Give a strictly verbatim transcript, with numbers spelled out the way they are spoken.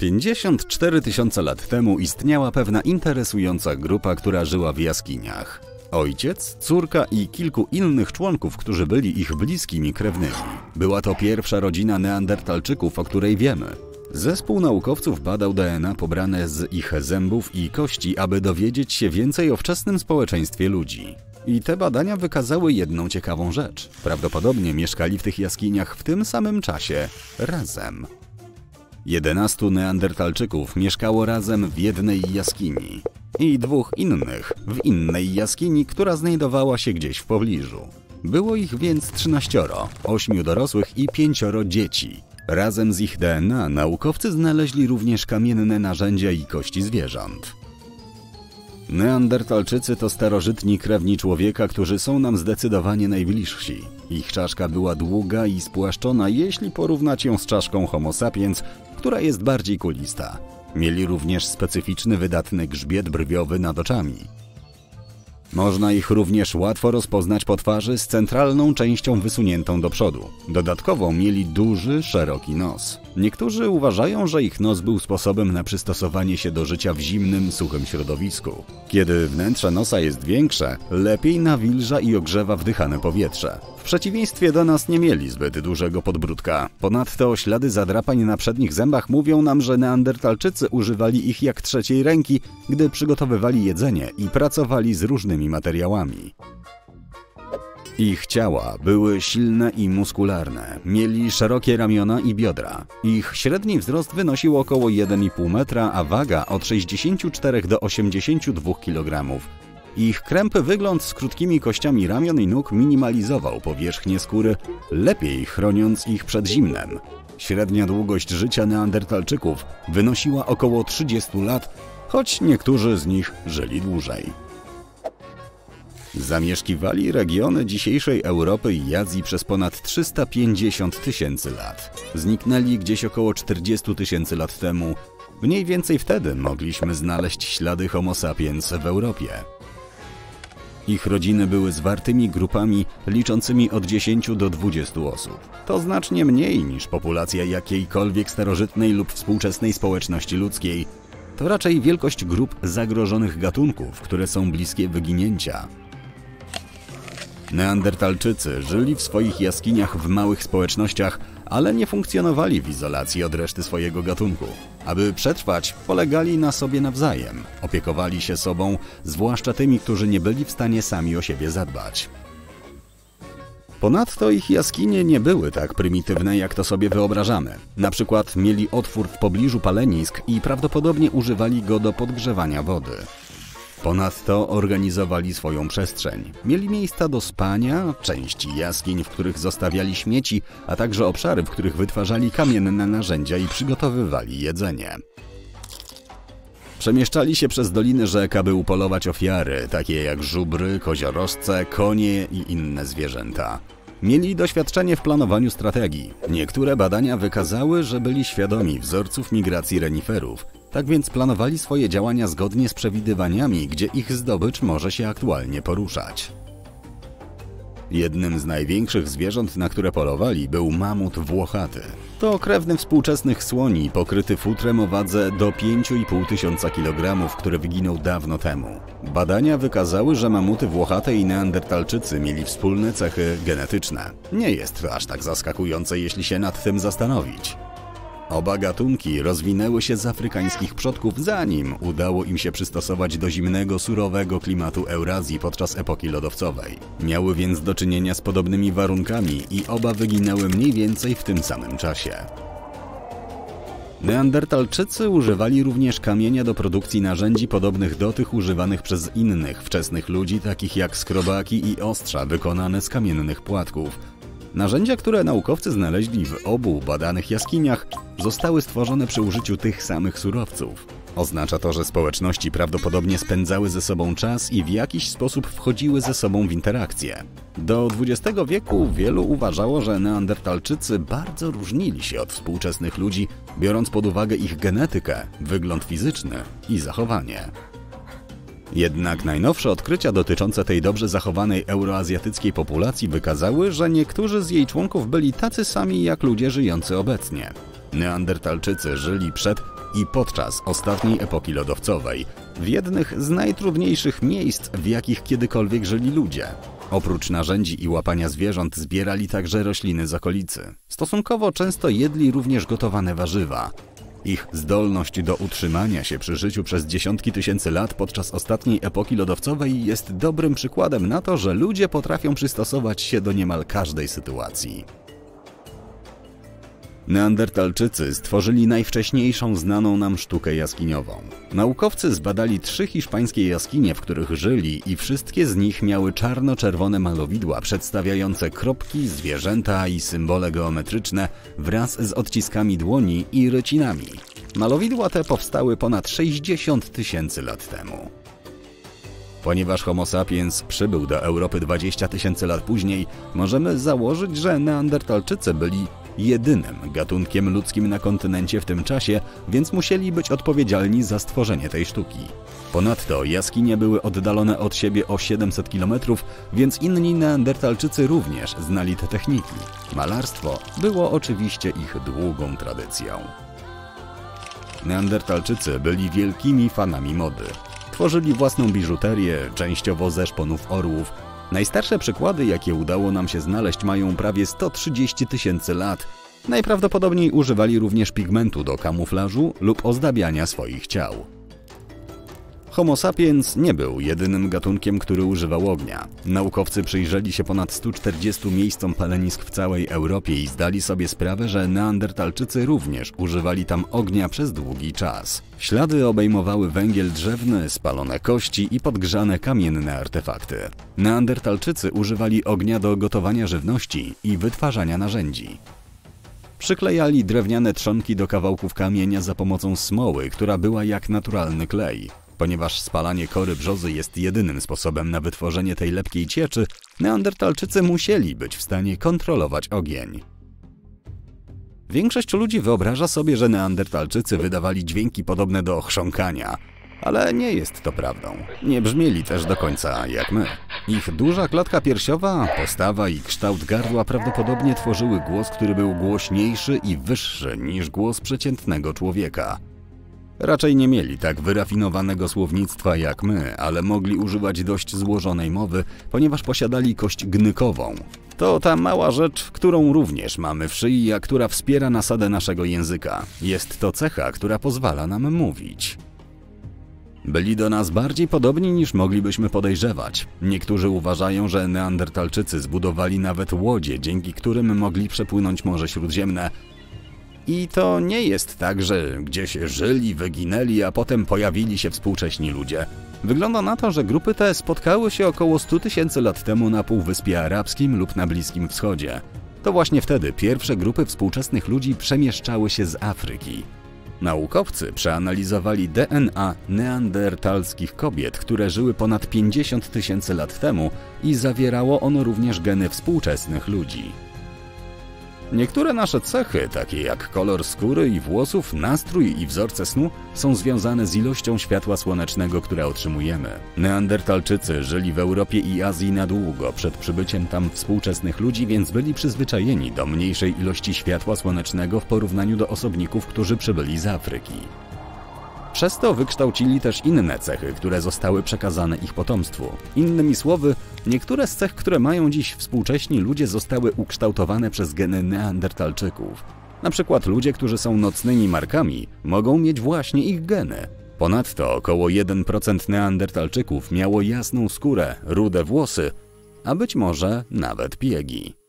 pięćdziesiąt cztery tysiące lat temu istniała pewna interesująca grupa, która żyła w jaskiniach. Ojciec, córka i kilku innych członków, którzy byli ich bliskimi krewnymi. Była to pierwsza rodzina neandertalczyków, o której wiemy. Zespół naukowców badał D N A pobrane z ich zębów i kości, aby dowiedzieć się więcej o wczesnym społeczeństwie ludzi. I te badania wykazały jedną ciekawą rzecz. Prawdopodobnie mieszkali w tych jaskiniach w tym samym czasie, razem. jedenastu neandertalczyków mieszkało razem w jednej jaskini i dwóch innych w innej jaskini, która znajdowała się gdzieś w pobliżu. Było ich więc trzynaścioro, ośmiu dorosłych i pięcioro dzieci. Razem z ich D N A naukowcy znaleźli również kamienne narzędzia i kości zwierząt. Neandertalczycy to starożytni krewni człowieka, którzy są nam zdecydowanie najbliżsi. Ich czaszka była długa i spłaszczona, jeśli porównać ją z czaszką Homo sapiens, która jest bardziej kulista. Mieli również specyficzny, wydatny grzbiet brwiowy nad oczami. Można ich również łatwo rozpoznać po twarzy z centralną częścią wysuniętą do przodu. Dodatkowo mieli duży, szeroki nos. Niektórzy uważają, że ich nos był sposobem na przystosowanie się do życia w zimnym, suchym środowisku. Kiedy wnętrze nosa jest większe, lepiej nawilża i ogrzewa wdychane powietrze. W przeciwieństwie do nas nie mieli zbyt dużego podbródka. Ponadto ślady zadrapań na przednich zębach mówią nam, że neandertalczycy używali ich jak trzeciej ręki, gdy przygotowywali jedzenie i pracowali z różnymi materiałami. Ich ciała były silne i muskularne, mieli szerokie ramiona i biodra. Ich średni wzrost wynosił około jeden i pół metra, a waga od sześćdziesięciu czterech do osiemdziesięciu dwóch kilogramów. Ich krępy wygląd z krótkimi kościami ramion i nóg minimalizował powierzchnię skóry, lepiej chroniąc ich przed zimnem. Średnia długość życia neandertalczyków wynosiła około trzydziestu lat, choć niektórzy z nich żyli dłużej. Zamieszkiwali regiony dzisiejszej Europy i Azji przez ponad trzysta pięćdziesiąt tysięcy lat. Zniknęli gdzieś około czterdziestu tysięcy lat temu. Mniej więcej wtedy mogliśmy znaleźć ślady Homo sapiens w Europie. Ich rodziny były zwartymi grupami liczącymi od dziesięciu do dwudziestu osób. To znacznie mniej niż populacja jakiejkolwiek starożytnej lub współczesnej społeczności ludzkiej. To raczej wielkość grup zagrożonych gatunków, które są bliskie wyginięcia. Neandertalczycy żyli w swoich jaskiniach w małych społecznościach, ale nie funkcjonowali w izolacji od reszty swojego gatunku. Aby przetrwać, polegali na sobie nawzajem, opiekowali się sobą, zwłaszcza tymi, którzy nie byli w stanie sami o siebie zadbać. Ponadto ich jaskinie nie były tak prymitywne, jak to sobie wyobrażamy. Na przykład mieli otwór w pobliżu palenisk i prawdopodobnie używali go do podgrzewania wody. Ponadto organizowali swoją przestrzeń. Mieli miejsca do spania, części jaskiń, w których zostawiali śmieci, a także obszary, w których wytwarzali kamienne narzędzia i przygotowywali jedzenie. Przemieszczali się przez doliny rzek, aby upolować ofiary, takie jak żubry, koziorożce, konie i inne zwierzęta. Mieli doświadczenie w planowaniu strategii. Niektóre badania wykazały, że byli świadomi wzorców migracji reniferów. Tak więc planowali swoje działania zgodnie z przewidywaniami, gdzie ich zdobycz może się aktualnie poruszać. Jednym z największych zwierząt, na które polowali, był mamut włochaty. To krewny współczesnych słoni, pokryty futrem o wadze do pięciu i pół tysiąca kilogramów, który wyginął dawno temu. Badania wykazały, że mamuty włochate i neandertalczycy mieli wspólne cechy genetyczne. Nie jest to aż tak zaskakujące, jeśli się nad tym zastanowić. Oba gatunki rozwinęły się z afrykańskich przodków, zanim udało im się przystosować do zimnego, surowego klimatu Eurazji podczas epoki lodowcowej. Miały więc do czynienia z podobnymi warunkami i oba wyginęły mniej więcej w tym samym czasie. Neandertalczycy używali również kamienia do produkcji narzędzi podobnych do tych używanych przez innych wczesnych ludzi, takich jak skrobaki i ostrza wykonane z kamiennych płatków. Narzędzia, które naukowcy znaleźli w obu badanych jaskiniach, zostały stworzone przy użyciu tych samych surowców. Oznacza to, że społeczności prawdopodobnie spędzały ze sobą czas i w jakiś sposób wchodziły ze sobą w interakcje. Do dwudziestego wieku wielu uważało, że neandertalczycy bardzo różnili się od współczesnych ludzi, biorąc pod uwagę ich genetykę, wygląd fizyczny i zachowanie. Jednak najnowsze odkrycia dotyczące tej dobrze zachowanej euroazjatyckiej populacji wykazały, że niektórzy z jej członków byli tacy sami jak ludzie żyjący obecnie. Neandertalczycy żyli przed i podczas ostatniej epoki lodowcowej, w jednych z najtrudniejszych miejsc, w jakich kiedykolwiek żyli ludzie. Oprócz narzędzi i łapania zwierząt zbierali także rośliny z okolicy. Stosunkowo często jedli również gotowane warzywa. Ich zdolność do utrzymania się przy życiu przez dziesiątki tysięcy lat podczas ostatniej epoki lodowcowej jest dobrym przykładem na to, że ludzie potrafią przystosować się do niemal każdej sytuacji. Neandertalczycy stworzyli najwcześniejszą znaną nam sztukę jaskiniową. Naukowcy zbadali trzy hiszpańskie jaskinie, w których żyli i wszystkie z nich miały czarno-czerwone malowidła przedstawiające kropki, zwierzęta i symbole geometryczne wraz z odciskami dłoni i rycinami. Malowidła te powstały ponad sześćdziesiąt tysięcy lat temu. Ponieważ Homo sapiens przybył do Europy dwadzieścia tysięcy lat później, możemy założyć, że Neandertalczycy byli jedynym gatunkiem ludzkim na kontynencie w tym czasie, więc musieli być odpowiedzialni za stworzenie tej sztuki. Ponadto jaskinie były oddalone od siebie o siedemset kilometrów, więc inni Neandertalczycy również znali te techniki. Malarstwo było oczywiście ich długą tradycją. Neandertalczycy byli wielkimi fanami mody. Tworzyli własną biżuterię, częściowo ze szponów orłów. Najstarsze przykłady, jakie udało nam się znaleźć, mają prawie sto trzydzieści tysięcy lat. Najprawdopodobniej używali również pigmentu do kamuflażu lub ozdabiania swoich ciał. Homo sapiens nie był jedynym gatunkiem, który używał ognia. Naukowcy przyjrzeli się ponad stu czterdziestu miejscom palenisk w całej Europie i zdali sobie sprawę, że Neandertalczycy również używali tam ognia przez długi czas. Ślady obejmowały węgiel drzewny, spalone kości i podgrzane kamienne artefakty. Neandertalczycy używali ognia do gotowania żywności i wytwarzania narzędzi. Przyklejali drewniane trzonki do kawałków kamienia za pomocą smoły, która była jak naturalny klej. Ponieważ spalanie kory brzozy jest jedynym sposobem na wytworzenie tej lepkiej cieczy, Neandertalczycy musieli być w stanie kontrolować ogień. Większość ludzi wyobraża sobie, że Neandertalczycy wydawali dźwięki podobne do chrząkania, ale nie jest to prawdą. Nie brzmieli też do końca jak my. Ich duża klatka piersiowa, postawa i kształt gardła prawdopodobnie tworzyły głos, który był głośniejszy i wyższy niż głos przeciętnego człowieka. Raczej nie mieli tak wyrafinowanego słownictwa jak my, ale mogli używać dość złożonej mowy, ponieważ posiadali kość gnykową. To ta mała rzecz, którą również mamy w szyi, a która wspiera nasadę naszego języka. Jest to cecha, która pozwala nam mówić. Byli do nas bardziej podobni niż moglibyśmy podejrzewać. Niektórzy uważają, że Neandertalczycy zbudowali nawet łodzie, dzięki którym mogli przepłynąć Morze Śródziemne. I to nie jest tak, że gdzieś żyli, wyginęli, a potem pojawili się współcześni ludzie. Wygląda na to, że grupy te spotkały się około stu tysięcy lat temu na Półwyspie Arabskim lub na Bliskim Wschodzie. To właśnie wtedy pierwsze grupy współczesnych ludzi przemieszczały się z Afryki. Naukowcy przeanalizowali D N A neandertalskich kobiet, które żyły ponad pięćdziesiąt tysięcy lat temu i zawierało ono również geny współczesnych ludzi. Niektóre nasze cechy, takie jak kolor skóry i włosów, nastrój i wzorce snu, są związane z ilością światła słonecznego, które otrzymujemy. Neandertalczycy żyli w Europie i Azji na długo przed przybyciem tam współczesnych ludzi, więc byli przyzwyczajeni do mniejszej ilości światła słonecznego w porównaniu do osobników, którzy przybyli z Afryki. Przez to wykształcili też inne cechy, które zostały przekazane ich potomstwu. Innymi słowy, niektóre z cech, które mają dziś współcześni ludzie, zostały ukształtowane przez geny Neandertalczyków. Na przykład ludzie, którzy są nocnymi markami, mogą mieć właśnie ich geny. Ponadto około jeden procent Neandertalczyków miało jasną skórę, rude włosy, a być może nawet piegi.